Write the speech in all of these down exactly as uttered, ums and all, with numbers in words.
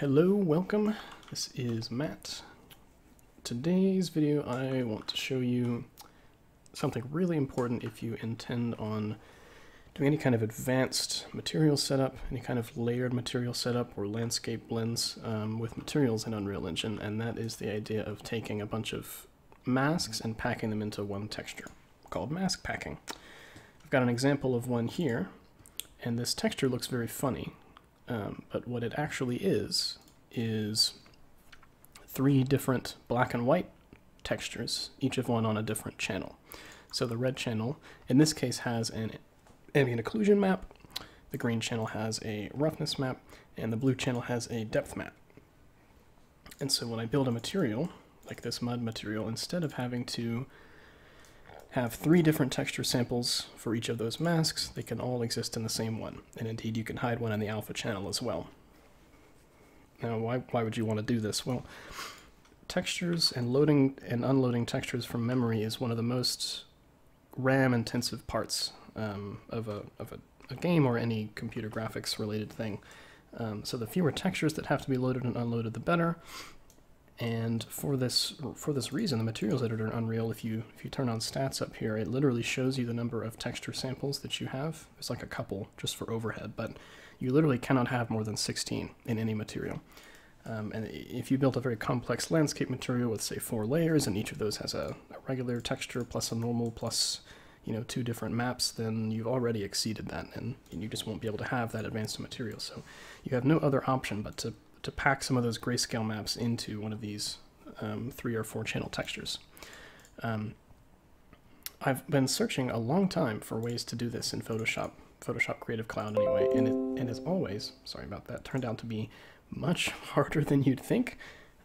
Hello, welcome. This is Matt. Today's video I want to show you something really important if you intend on doing any kind of advanced material setup, any kind of layered material setup or landscape blends um, with materials in Unreal Engine, and that is the idea of taking a bunch of masks and packing them into one texture, called mask packing. I've got an example of one here, and this texture looks very funny. Um, but what it actually is, is three different black and white textures, each of one on a different channel. So the red channel, in this case, has an ambient occlusion map, the green channel has a roughness map, and the blue channel has a depth map. And so when I build a material, like this mud material, instead of having to have three different texture samples for each of those masks, they can all exist in the same one. And indeed, you can hide one in the alpha channel as well. Now, why, why would you want to do this? Well, textures and loading and unloading textures from memory is one of the most RAM-intensive parts um, of, a, of a, a game or any computer graphics-related thing. Um, so the fewer textures that have to be loaded and unloaded, the better. And for this for this reason, the materials editor in Unreal, if you if you turn on stats up here, it literally shows you the number of texture samples that you have. There's like a couple just for overhead, but you literally cannot have more than sixteen in any material. Um, and if you built a very complex landscape material with, say, four layers, and each of those has a, a regular texture plus a normal plus you know two different maps, then you've already exceeded that, and, and you just won't be able to have that advanced material. So you have no other option but to to pack some of those grayscale maps into one of these um, three or four channel textures. Um, I've been searching a long time for ways to do this in Photoshop, Photoshop Creative Cloud anyway, and, it, and as always, sorry about that, turned out to be much harder than you'd think.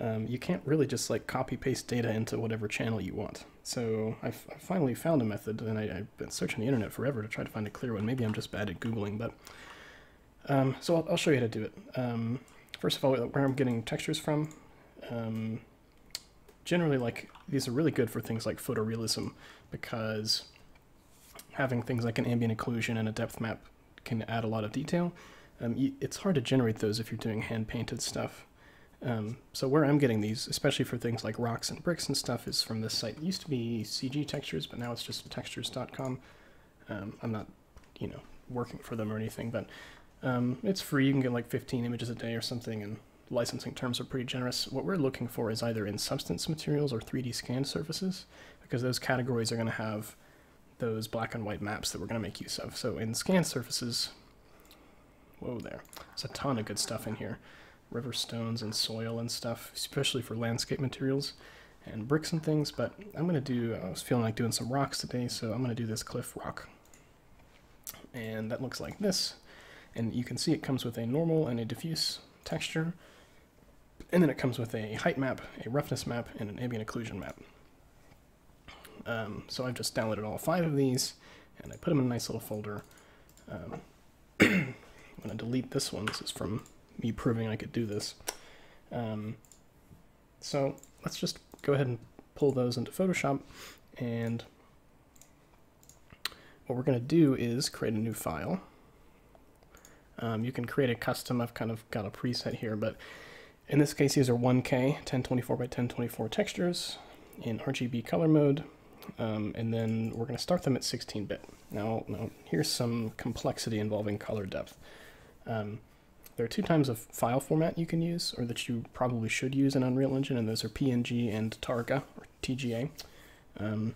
Um, you can't really just like copy paste data into whatever channel you want. So I've, I finally found a method, and I, I've been searching the internet forever to try to find a clear one. Maybe I'm just bad at Googling, but um, so I'll, I'll show you how to do it. Um, First of all, where I'm getting textures from, um, generally, like, these are really good for things like photorealism, because having things like an ambient occlusion and a depth map can add a lot of detail. Um, you, it's hard to generate those if you're doing hand-painted stuff. Um, so where I'm getting these, especially for things like rocks and bricks and stuff, is from this site. It used to be C G Textures, but now it's just textures dot com. Um, I'm not, you know, working for them or anything, but Um, it's free. You can get like fifteen images a day or something, and licensing terms are pretty generous. What we're looking for is either in substance materials or three D scan surfaces, because those categories are going to have those black and white maps that we're going to make use of. So in scan surfaces, whoa there, there's a ton of good stuff in here. River stones and soil and stuff, especially for landscape materials and bricks and things. But I'm going to do, I was feeling like doing some rocks today, so I'm going to do this cliff rock. And that looks like this. And you can see it comes with a normal and a diffuse texture, and then it comes with a height map, a roughness map, and an ambient occlusion map. Um, so I've just downloaded all five of these, and I put them in a nice little folder. Um, I'm going to delete this one. This is from me proving I could do this. Um, so let's just go ahead and pull those into Photoshop, and what we're going to do is create a new file. Um, you can create a custom. I've kind of got a preset here, but in this case, these are one K, ten twenty-four by ten twenty-four textures in R G B color mode, um, and then we're going to start them at sixteen bit. Now, now, here's some complexity involving color depth. Um, there are two types of file format you can use, or that you probably should use in Unreal Engine, and those are P N G and Targa, or T G A. Um,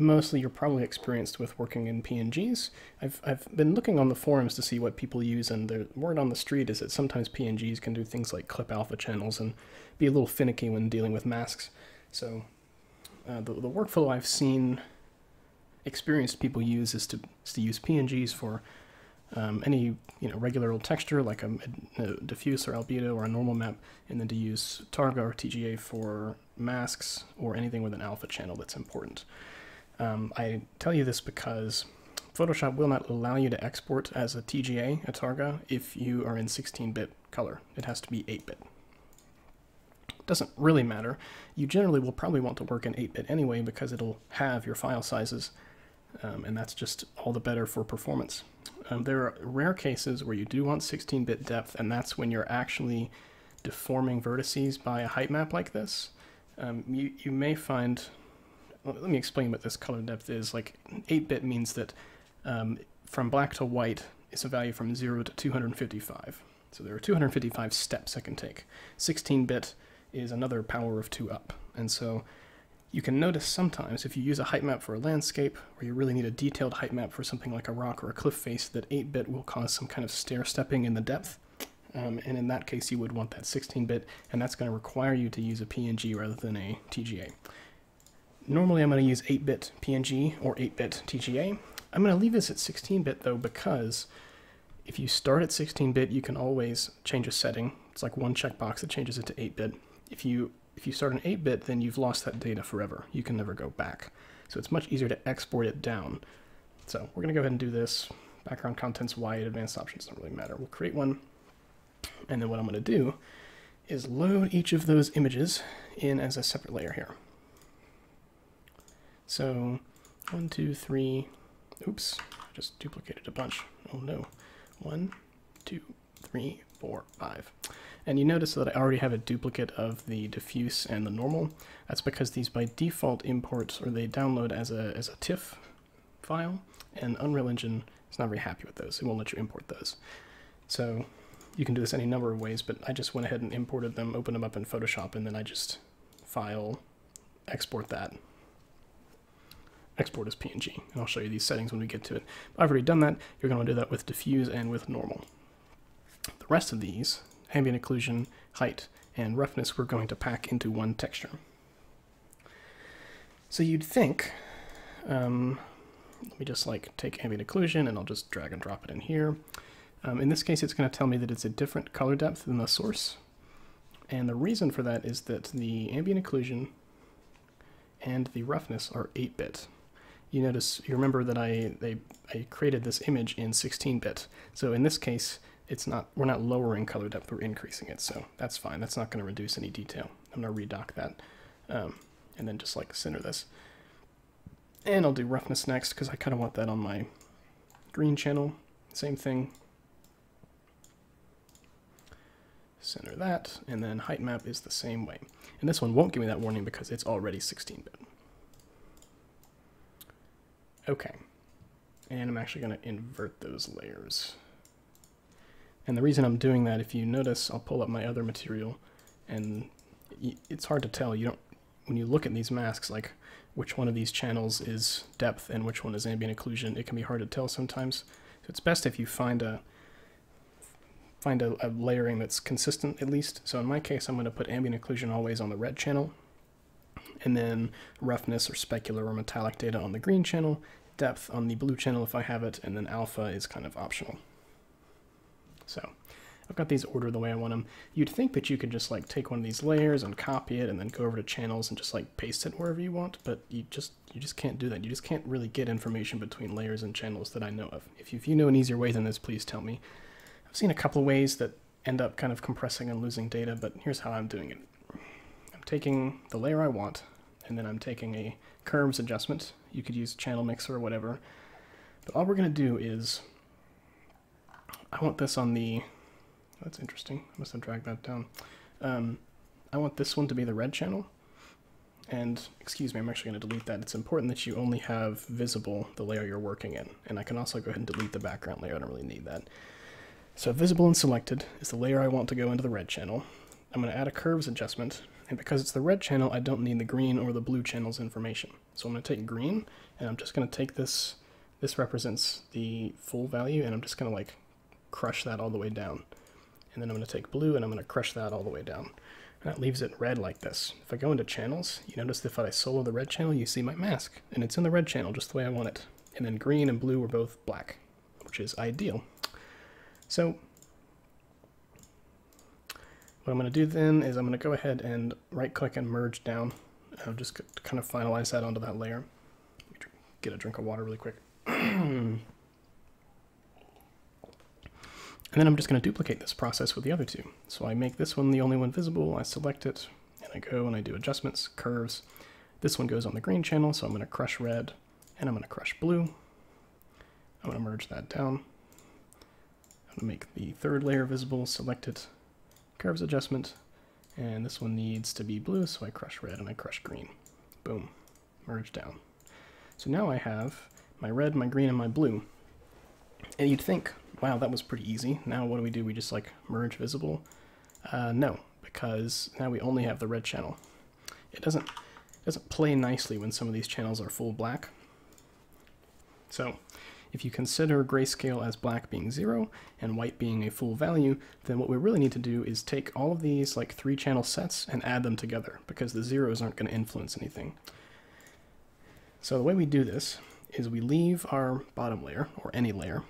Mostly you're probably experienced with working in P N Gs. I've, I've been looking on the forums to see what people use, and the word on the street is that sometimes P N Gs can do things like clip alpha channels and be a little finicky when dealing with masks. So uh, the, the workflow I've seen experienced people use is to, is to use P N Gs for um, any you know regular old texture, like a, a diffuse or albedo or a normal map, and then to use Targa or T G A for masks or anything with an alpha channel that's important. Um, I tell you this because Photoshop will not allow you to export as a T G A, a Targa, if you are in sixteen bit color. It has to be eight bit. It doesn't really matter. You generally will probably want to work in eight bit anyway, because it'll have your file sizes um, and that's just all the better for performance. Um, there are rare cases where you do want sixteen bit depth, and that's when you're actually deforming vertices by a height map like this. Um, you, you may find, well, let me explain what this color depth is. Like eight bit means that um, from black to white is a value from zero to two hundred fifty-five. So there are two hundred fifty-five steps I can take. sixteen bit is another power of two up. And so you can notice sometimes if you use a height map for a landscape, or you really need a detailed height map for something like a rock or a cliff face, that eight bit will cause some kind of stair-stepping in the depth. Um, and in that case, you would want that sixteen bit, and that's going to require you to use a P N G rather than a T G A. Normally, I'm going to use eight bit P N G or eight bit T G A. I'm going to leave this at sixteen bit, though, because if you start at sixteen bit, you can always change a setting. It's like one checkbox that changes it to eight bit. If you If you start an eight bit, then you've lost that data forever. You can never go back. So it's much easier to export it down. So we're going to go ahead and do this. Background contents, wide, advanced options, doesn't really matter. We'll create one. And then what I'm going to do is load each of those images in as a separate layer here. So one, two, three, oops, I just duplicated a bunch. Oh no. One, two, three, four, five. And you notice that I already have a duplicate of the diffuse and the normal. That's because these by default import, or they download as a, as a TIFF file, and Unreal Engine is not very happy with those. It won't let you import those. So you can do this any number of ways, but I just went ahead and imported them, opened them up in Photoshop, and then I just file, export that. Export as P N G, and I'll show you these settings when we get to it. I've already done that. You're going to do that with diffuse and with normal. The rest of these, ambient occlusion, height, and roughness, we're going to pack into one texture. So you'd think, um, let me just like take ambient occlusion and I'll just drag and drop it in here. Um, in this case, it's going to tell me that it's a different color depth than the source. And the reason for that is that the ambient occlusion and the roughness are eight bit. You notice, you remember that I, they, I created this image in sixteen bit. So in this case, it's not, we're not lowering color depth, we're increasing it, so that's fine. That's not going to reduce any detail. I'm going to redock that, um, and then just like center this. And I'll do roughness next, because I kind of want that on my green channel. Same thing. Center that, and then height map is the same way. And this one won't give me that warning because it's already sixteen bit. Okay. And I'm actually going to invert those layers. And the reason I'm doing that, if you notice, I'll pull up my other material, and it's hard to tell. You don't, when you look at these masks, like which one of these channels is depth and which one is ambient occlusion, it can be hard to tell sometimes. So it's best if you find a find a, a layering that's consistent at least. So in my case, I'm going to put ambient occlusion always on the red channel, and then roughness or specular or metallic data on the green channel, depth on the blue channel if I have it, and then alpha is kind of optional. So I've got these ordered the way I want them. You'd think that you could just like take one of these layers and copy it and then go over to channels and just like paste it wherever you want, but you just you just can't do that. You just can't really get information between layers and channels that I know of. If you, if you know an easier way than this, please tell me. I've seen a couple of ways that end up kind of compressing and losing data, but here's how I'm doing it. I'm taking the layer I want, and then I'm taking a curves adjustment. You could use channel mixer or whatever, but all we're going to do is I want this on the, that's interesting, I must have dragged that down. Um, I want this one to be the red channel, and excuse me, I'm actually going to delete that. It's important that you only have visible the layer you're working in, and I can also go ahead and delete the background layer, I don't really need that. So visible and selected is the layer I want to go into the red channel. I'm going to add a curves adjustment, and because it's the red channel, I don't need the green or the blue channel's information. So I'm going to take green, and I'm just going to take this, this represents the full value, and I'm just going to like crush that all the way down. And then I'm going to take blue and I'm going to crush that all the way down. And that leaves it red like this. If I go into channels, you notice that if I solo the red channel, you see my mask. And it's in the red channel just the way I want it. And then green and blue are both black, which is ideal. So what I'm going to do then is I'm going to go ahead and right click and merge down. I'll just kind of finalize that onto that layer. Get a drink of water really quick. And then I'm just going to duplicate this process with the other two. So I make this one the only one visible, I select it, and I go and I do adjustments, curves. This one goes on the green channel, so I'm going to crush red and I'm going to crush blue. I'm going to merge that down. I'm going to make the third layer visible, select it, curves adjustment, and this one needs to be blue, so I crush red and I crush green. Boom, merge down. So now I have my red, my green, and my blue. And you'd think, wow, that was pretty easy. Now what do we do? We just like merge visible? Uh, no, because now we only have the red channel. It doesn't, it doesn't play nicely when some of these channels are full black. So if you consider grayscale as black being zero and white being a full value, then what we really need to do is take all of these like three channel sets and add them together, because the zeros aren't going to influence anything. So the way we do this is we leave our bottom layer, or any layer,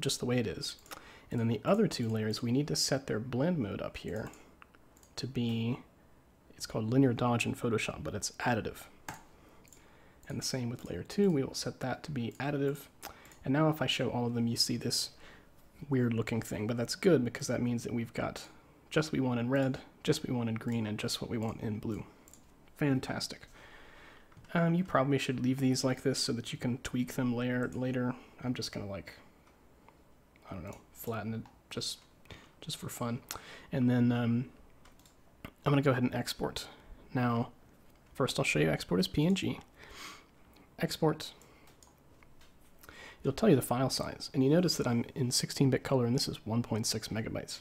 just the way it is. And then the other two layers, we need to set their blend mode up here to be, it's called linear dodge in Photoshop, but it's additive. And the same with layer two, we will set that to be additive. And now if I show all of them, you see this weird looking thing, but that's good because that means that we've got just what we want in red, just what we want in green, and just what we want in blue. Fantastic. Um, you probably should leave these like this so that you can tweak them layer later. I'm just gonna like, I don't know, flatten it just just for fun. And then um, I'm gonna go ahead and export. Now, first I'll show you export as P N G. Export. It'll tell you the file size, and you notice that I'm in sixteen bit color, and this is one point six megabytes.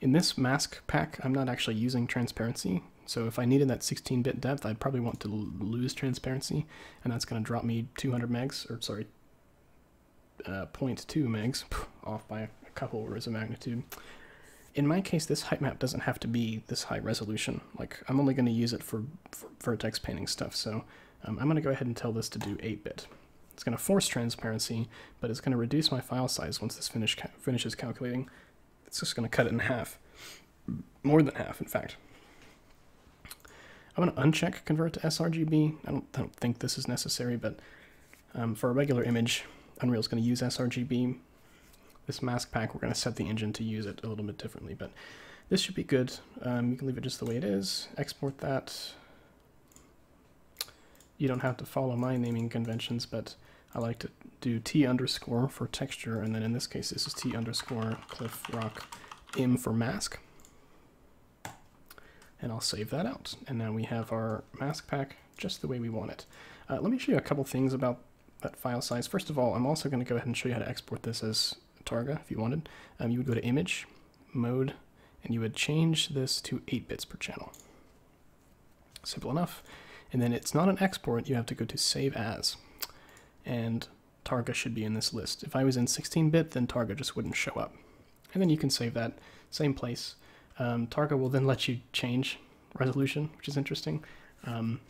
In this mask pack, I'm not actually using transparency. So if I needed that sixteen bit depth, I'd probably want to lose transparency, and that's going to drop me two hundred megs, or sorry, uh, zero point two megs, off by a couple orders of magnitude. In my case, this height map doesn't have to be this high resolution. Like, I'm only going to use it for, for vertex painting stuff, so um, I'm going to go ahead and tell this to do eight bit. It's going to force transparency, but it's going to reduce my file size once this finish ca finishes calculating. It's just going to cut it in half, more than half, in fact. I'm going to uncheck convert to s R G B. I don't, I don't think this is necessary, but um, for a regular image, Unreal's going to use s R G B. This mask pack, we're going to set the engine to use it a little bit differently, but this should be good. Um, you can leave it just the way it is. Export that. You don't have to follow my naming conventions, but I like to do T underscore for texture, and then in this case, this is T underscore cliff rock M for mask. And I'll save that out. And now we have our mask pack just the way we want it. Uh, let me show you a couple things about that file size. First of all, I'm also going to go ahead and show you how to export this as Targa if you wanted. Um, you would go to Image, Mode, and you would change this to eight bits per channel. Simple enough. And then it's not an export, you have to go to Save As. And Targa should be in this list. If I was in sixteen bit, then Targa just wouldn't show up. And then you can save that, same place. Um, Targa will then let you change resolution, which is interesting. Um,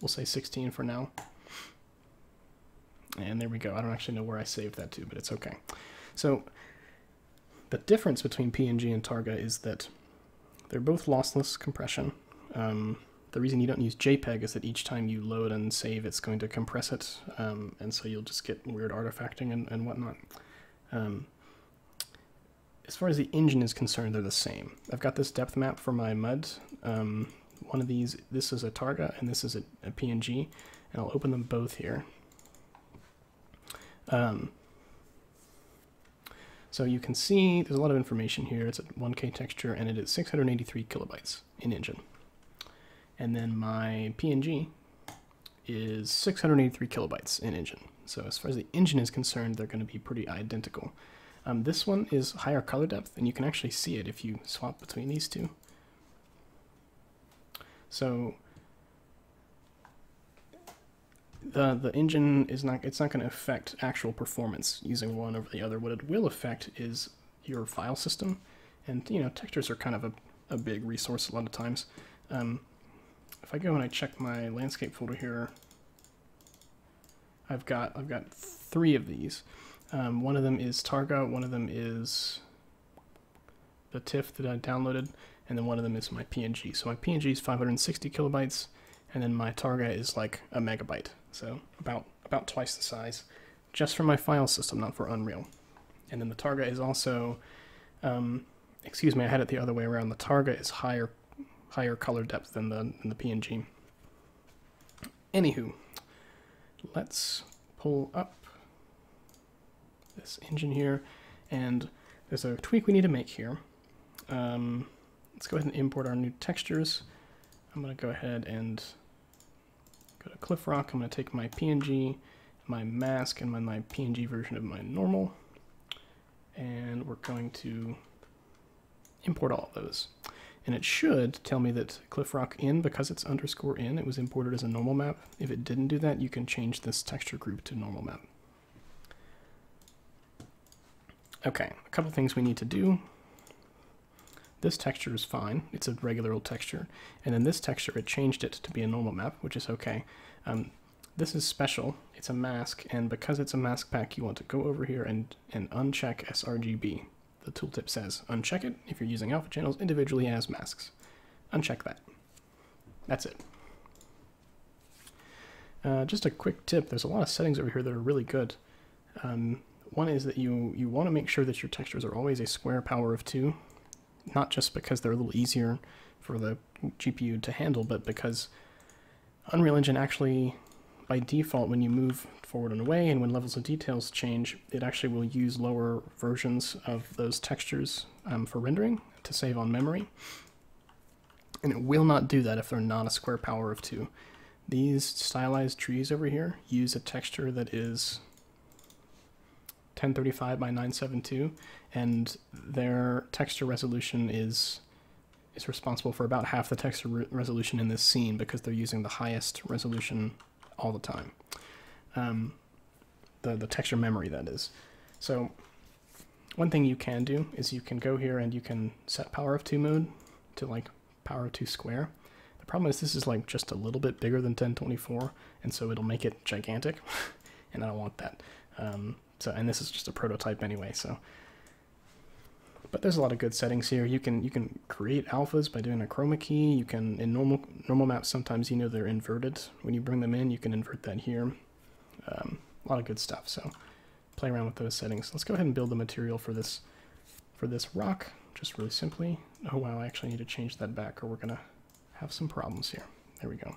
we'll say sixteen for now. And there we go. I don't actually know where I saved that to, but it's okay. So the difference between P N G and Targa is that they're both lossless compression. Um, the reason you don't use JPEG is that each time you load and save, it's going to compress it, um, and so you'll just get weird artifacting and, and whatnot. Um, As far as the engine is concerned, they're the same. I've got this depth map for my mud. Um, one of these, this is a Targa and this is a, a P N G, and I'll open them both here. Um, so you can see there's a lot of information here. It's a one K texture and it is six hundred eighty-three kilobytes in engine. And then my P N G is six hundred eighty-three kilobytes in engine. So as far as the engine is concerned, they're going to be pretty identical. Um, this one is higher color depth, and you can actually see it if you swap between these two. So the the engine is not it's not going to affect actual performance using one over the other. What it will affect is your file system, and you know textures are kind of a, a big resource a lot of times. Um, if I go and I check my landscape folder here, I've got I've got three of these. Um, one of them is Targa, one of them is the TIFF that I downloaded, and then one of them is my P N G. So my P N G is five hundred sixty kilobytes, and then my Targa is like a megabyte. So about, about twice the size, just for my file system, not for Unreal. And then the Targa is also, um, excuse me, I had it the other way around. The Targa is higher, higher color depth than the, than the P N G. Anywho, let's pull up this engine here, and there's a tweak we need to make here. Um, let's go ahead and import our new textures. I'm going to go ahead and go to Cliff Rock. I'm going to take my P N G, my mask, and my, my P N G version of my normal, and we're going to import all of those. And it should tell me that Cliff Rock in, because it's underscore in, it was imported as a normal map. If it didn't do that, you can change this texture group to normal map. Okay, a couple things we need to do. This texture is fine. It's a regular old texture. And then this texture, it changed it to be a normal map, which is okay. Um, this is special. It's a mask, and because it's a mask pack, you want to go over here and, and uncheck s R G B. The tooltip says uncheck it if you're using alpha channels individually as masks. Uncheck that. That's it. Uh, just a quick tip, there's a lot of settings over here that are really good. Um, one is that you, you want to make sure that your textures are always a square power of two, not just because they're a little easier for the G P U to handle, but because Unreal Engine actually, by default, when you move forward and away and when levels of details change, it actually will use lower versions of those textures um, for rendering to save on memory. And it will not do that if they're not a square power of two. These stylized trees over here use a texture that is ten thirty-five by nine seventy-two, and their texture resolution is is responsible for about half the texture re resolution in this scene, because they're using the highest resolution all the time. Um, the, the texture memory, that is. So one thing you can do is you can go here and you can set power of two mode to like power of two square. The problem is this is like just a little bit bigger than ten twenty-four, and so it'll make it gigantic, and I don't want that. Um, so, and this is just a prototype anyway, so. But there's a lot of good settings here. You can you can create alphas by doing a chroma key. You can, in normal normal maps, sometimes you know they're inverted. When you bring them in, you can invert that here. Um, a lot of good stuff. So play around with those settings. Let's go ahead and build the material for this for this rock, just really simply. Oh wow, I actually need to change that back, or we're gonna have some problems here. There we go.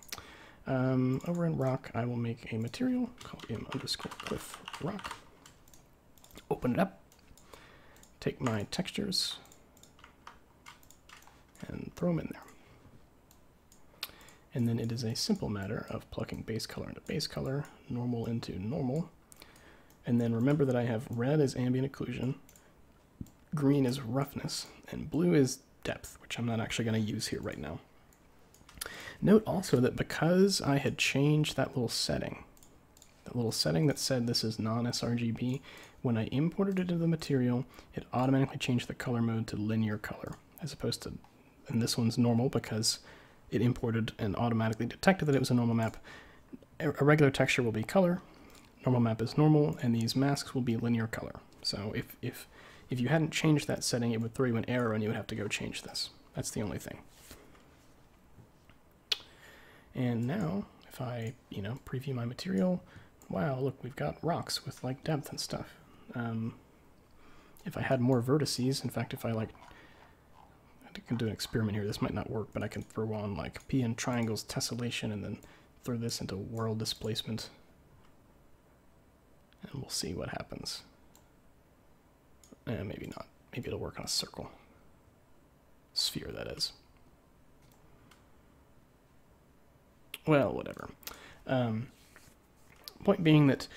Um, over in rock, I will make a material called im underscore cliff rock. Open it up. Take my textures and throw them in there. And then it is a simple matter of plucking base color into base color, normal into normal. And then remember that I have red is ambient occlusion, green is roughness, and blue is depth, which I'm not actually going to use here right now. Note also that because I had changed that little setting, that little setting that said this is non-s R G B, when I imported it into the material, it automatically changed the color mode to linear color, as opposed to, and this one's normal because it imported and automatically detected that it was a normal map. A regular texture will be color, normal map is normal, and these masks will be linear color. So if, if, if you hadn't changed that setting, it would throw you an error and you would have to go change this. That's the only thing. And now, if I, you know, preview my material, wow, look, we've got rocks with like depth and stuff. Um, if I had more vertices, in fact, if I like, I can do an experiment here, this might not work, but I can throw on like P and triangles tessellation and then throw this into world displacement, and we'll see what happens. Eh, maybe not. Maybe it'll work on a circle. Sphere, that is. Well, whatever. Um, point being that,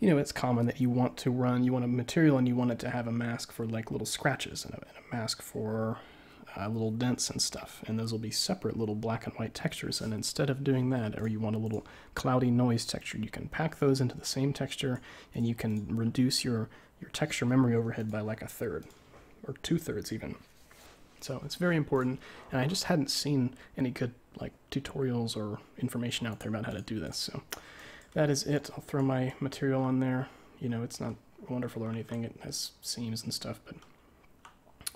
you know, it's common that you want to run, you want a material and you want it to have a mask for like little scratches and a, and a mask for uh, little dents and stuff. And those will be separate little black and white textures. And instead of doing that, or you want a little cloudy noise texture, you can pack those into the same texture, and you can reduce your, your texture memory overhead by like a third or two thirds even. So it's very important. And I just hadn't seen any good like tutorials or information out there about how to do this. So. That is it. I'll throw my material on there. You know, it's not wonderful or anything. It has seams and stuff, but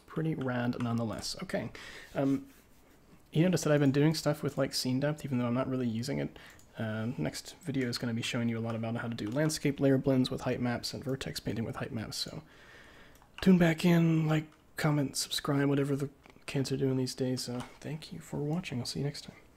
pretty rad nonetheless. Okay. Um, you notice that I've been doing stuff with like scene depth, even though I'm not really using it. Uh, next video is going to be showing you a lot about how to do landscape layer blends with height maps and vertex painting with height maps. So tune back in, like, comment, subscribe, whatever the kids are doing these days. Uh, thank you for watching. I'll see you next time.